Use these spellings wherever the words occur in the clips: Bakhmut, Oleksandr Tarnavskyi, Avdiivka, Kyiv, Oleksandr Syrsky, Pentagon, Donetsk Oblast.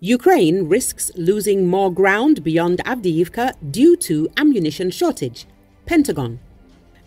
Ukraine risks losing more ground beyond Avdiivka due to ammunition shortage. Pentagon.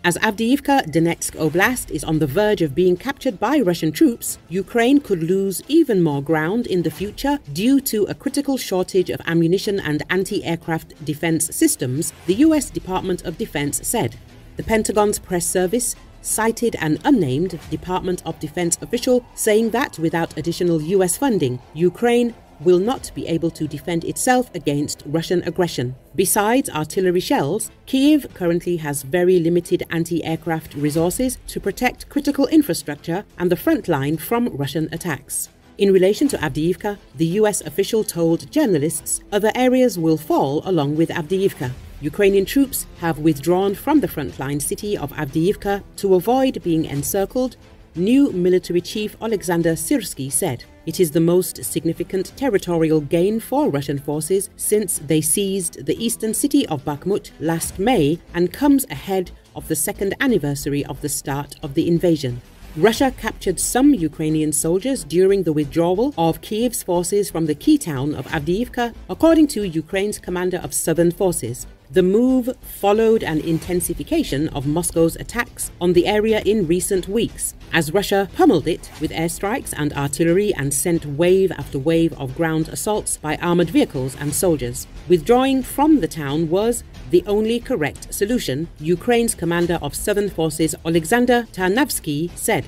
As Avdiivka, Donetsk Oblast, is on the verge of being captured by Russian troops, Ukraine could lose even more ground in the future due to a critical shortage of ammunition and anti-aircraft defense systems, the U.S. Department of Defense said. The Pentagon's press service cited an unnamed Department of Defense official saying that without additional U.S. funding, Ukraine will not be able to defend itself against Russian aggression. Besides artillery shells, Kyiv currently has very limited anti-aircraft resources to protect critical infrastructure and the front line from Russian attacks. In relation to Avdiivka, the US official told journalists other areas will fall along with Avdiivka. Ukrainian troops have withdrawn from the frontline city of Avdiivka to avoid being encircled, new military chief Oleksandr Syrsky said. It is the most significant territorial gain for Russian forces since they seized the eastern city of Bakhmut last May and comes ahead of the second anniversary of the start of the invasion. Russia captured some Ukrainian soldiers during the withdrawal of Kyiv's forces from the key town of Avdiivka, according to Ukraine's commander of southern forces. The move followed an intensification of Moscow's attacks on the area in recent weeks, as Russia pummeled it with airstrikes and artillery and sent wave after wave of ground assaults by armored vehicles and soldiers. Withdrawing from the town was the only correct solution, Ukraine's commander of southern forces Oleksandr Tarnavskyi said.